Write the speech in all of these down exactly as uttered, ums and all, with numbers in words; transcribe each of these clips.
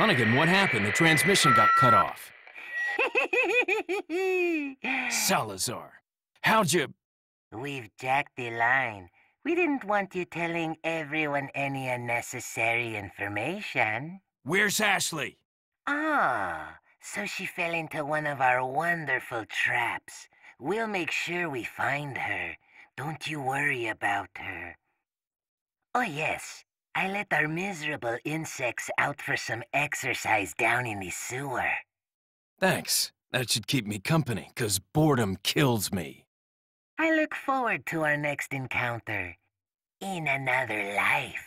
Hunnigan, what happened? The transmission got cut off. Salazar, how'd you... We've jacked the line. We didn't want you telling everyone any unnecessary information. Where's Ashley? Ah, so she fell into one of our wonderful traps. We'll make sure we find her. Don't you worry about her. Oh yes, I let our miserable insects out for some exercise down in the sewer. Thanks. That should keep me company, 'cause boredom kills me. I look forward to our next encounter. In another life.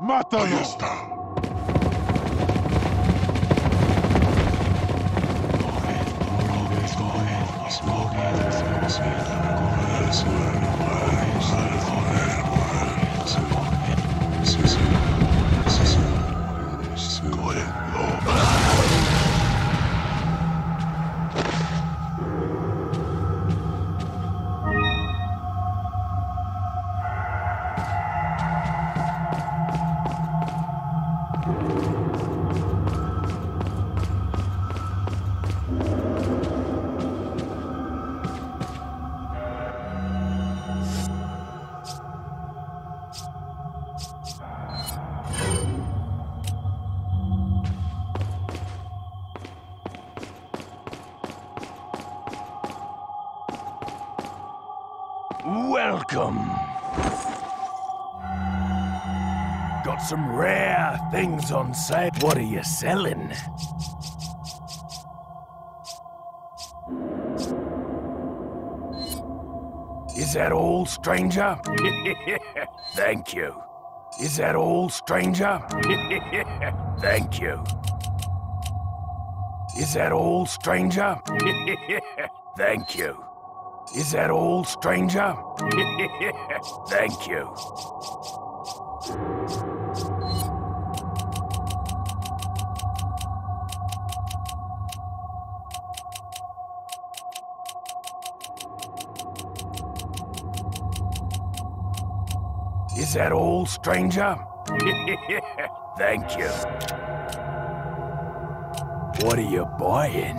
¡Mátalo! ¡Ahí está! Welcome! Got some rare things on sale. What are you selling? Is that all, stranger? Thank you. Is that all, stranger? Thank you. Is that all, stranger? Thank you. Is that all, stranger? Thank you. Is that all, stranger? Thank you. What are you buying?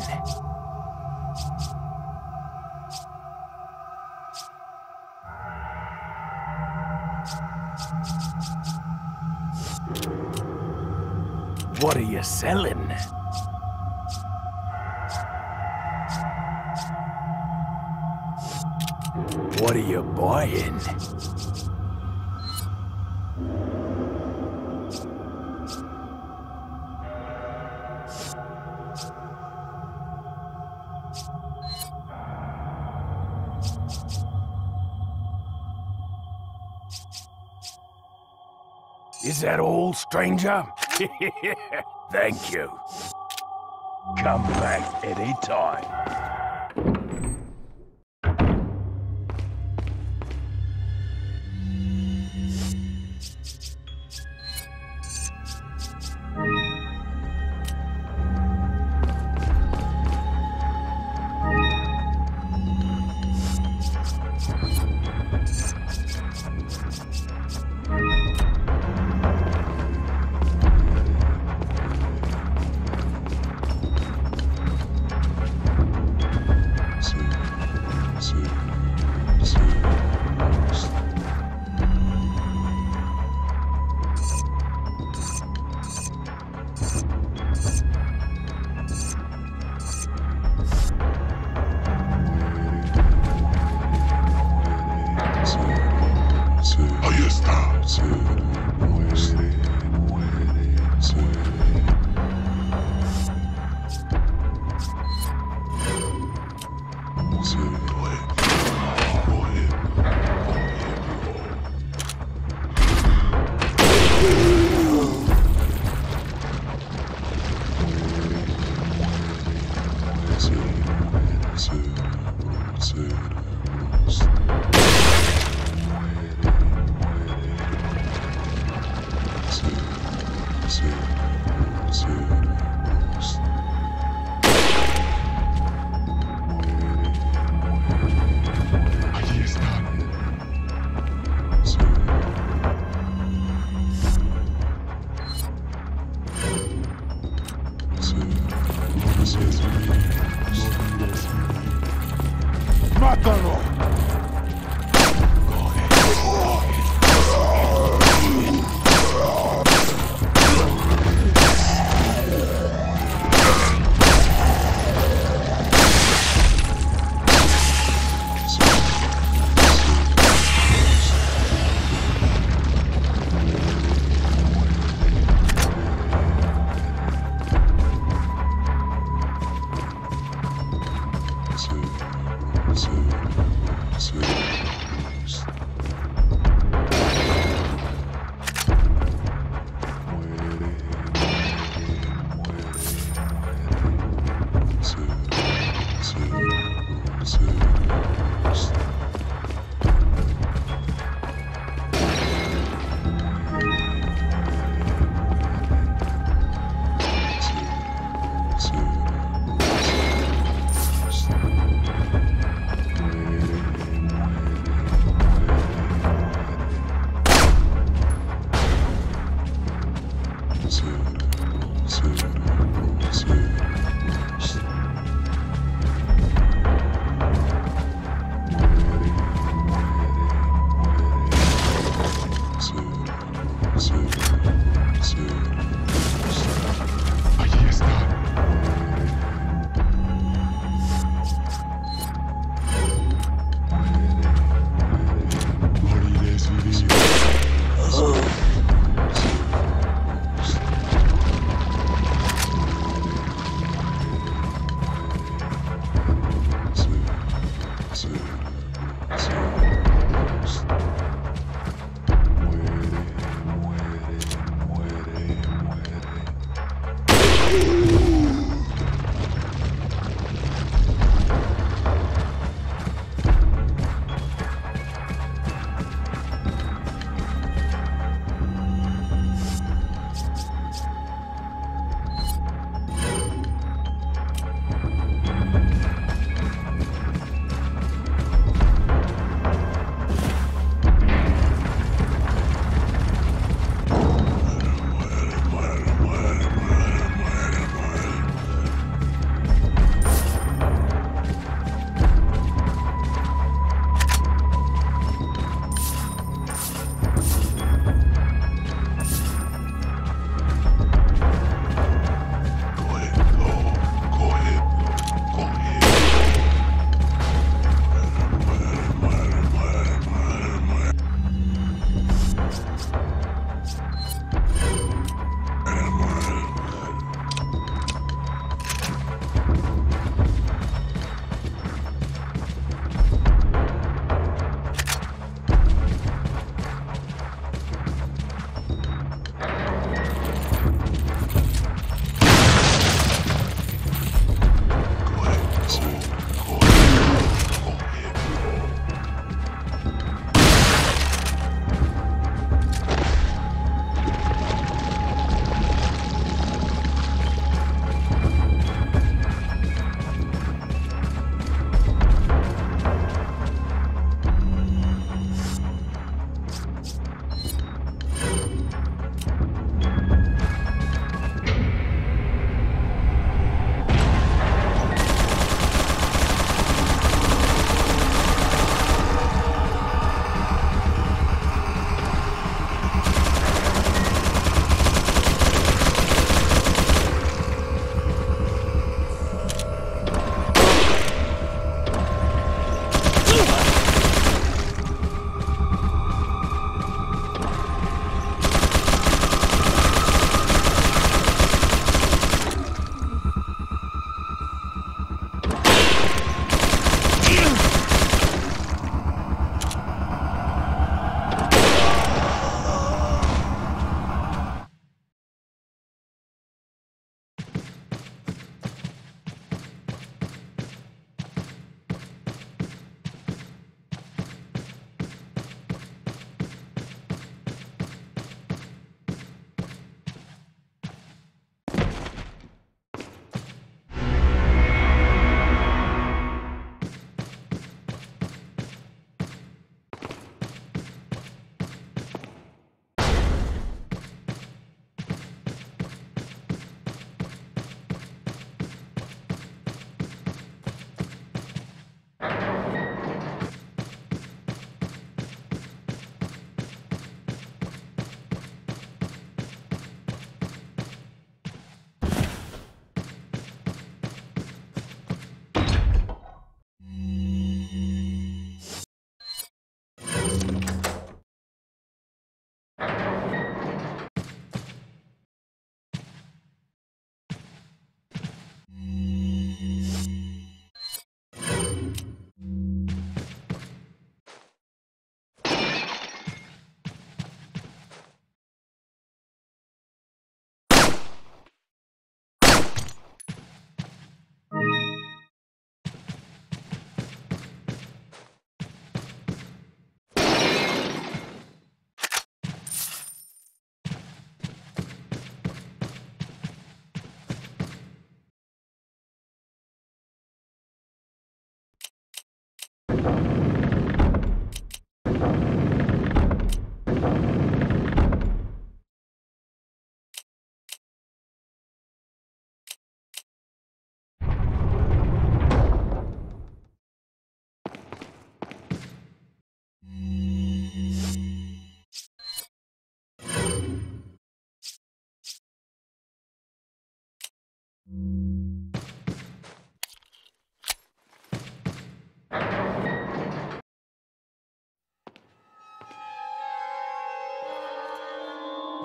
What are you selling? What are you buying? Is that all, stranger? Thank you. Come back any time.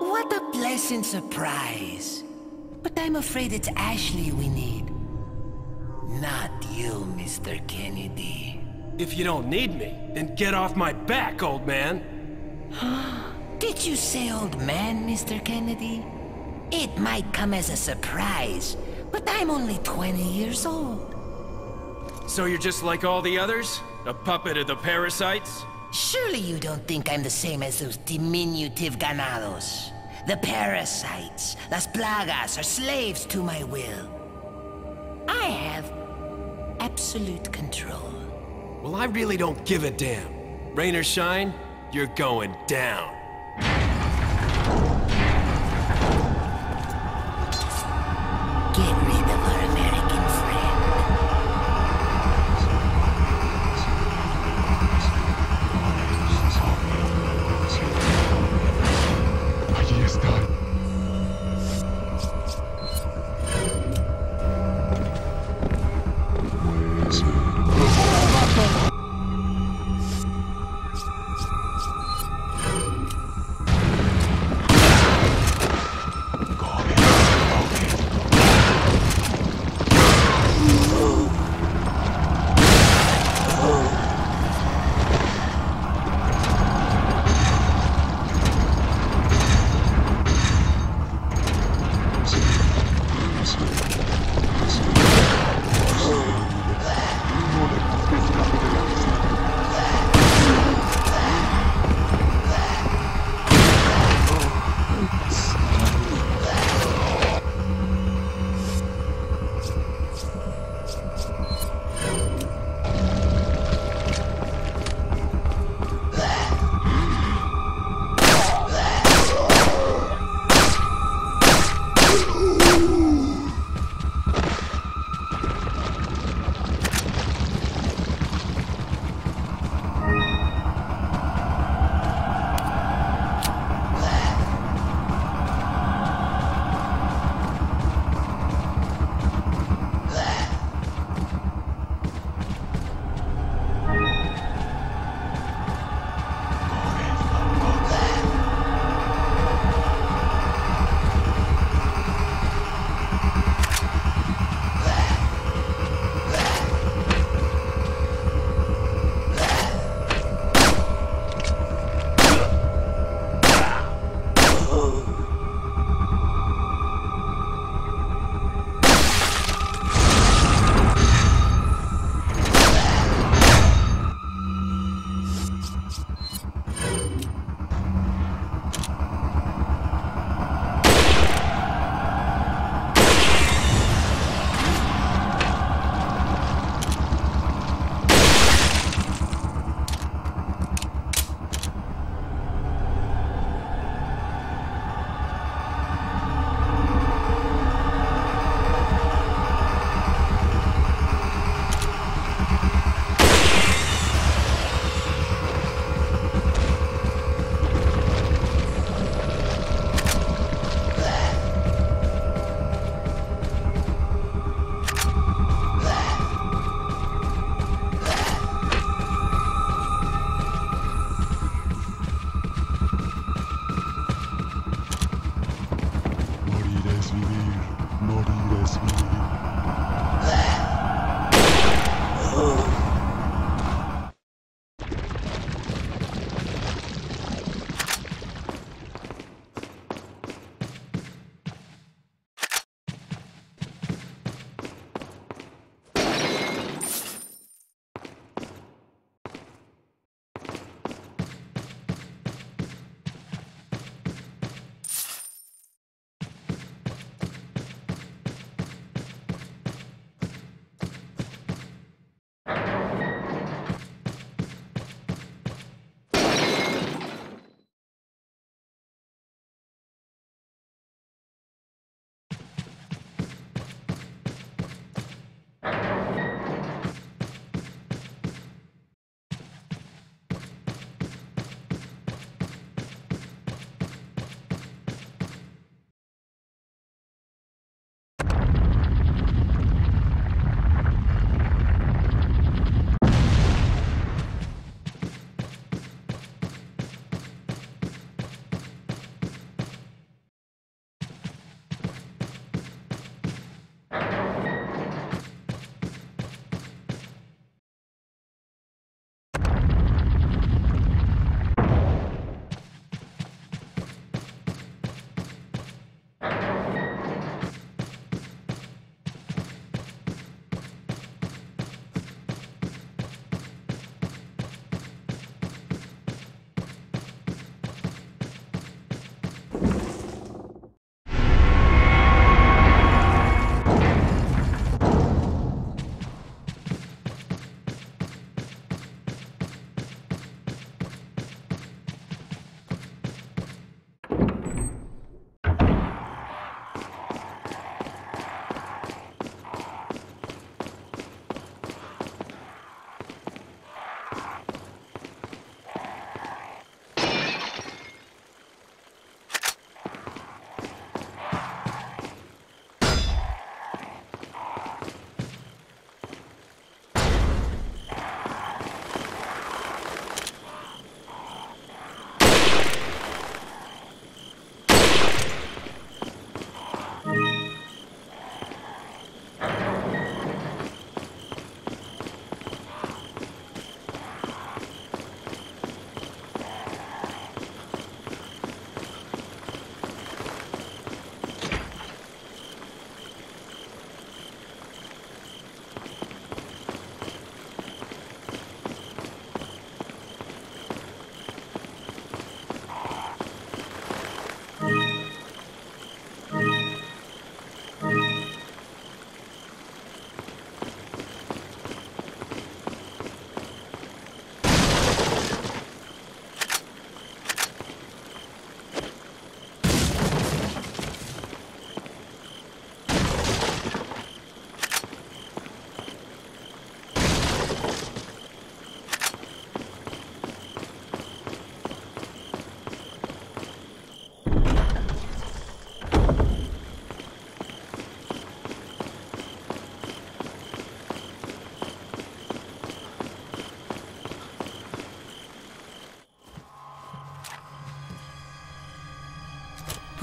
What a pleasant surprise. But I'm afraid it's Ashley we need. Not you, Mister Kennedy. If you don't need me, then get off my back, old man. Did you say old man, Mister Kennedy? It might come as a surprise, but I'm only twenty years old. So you're just like all the others? A puppet of the parasites? Surely you don't think I'm the same as those diminutive ganados. The parasites, Las Plagas, are slaves to my will. I have absolute control. Well, I really don't give a damn. Rain or shine, you're going down.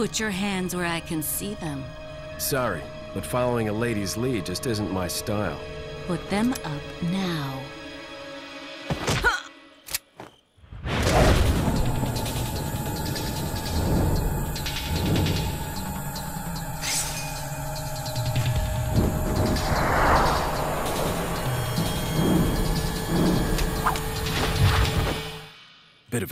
Put your hands where I can see them. Sorry, but following a lady's lead just isn't my style. Put them up now. Bit of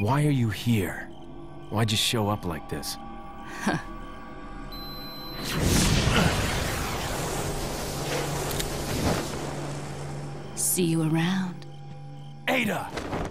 Why are you here? Why'd you show up like this? Huh. See you around. Ada!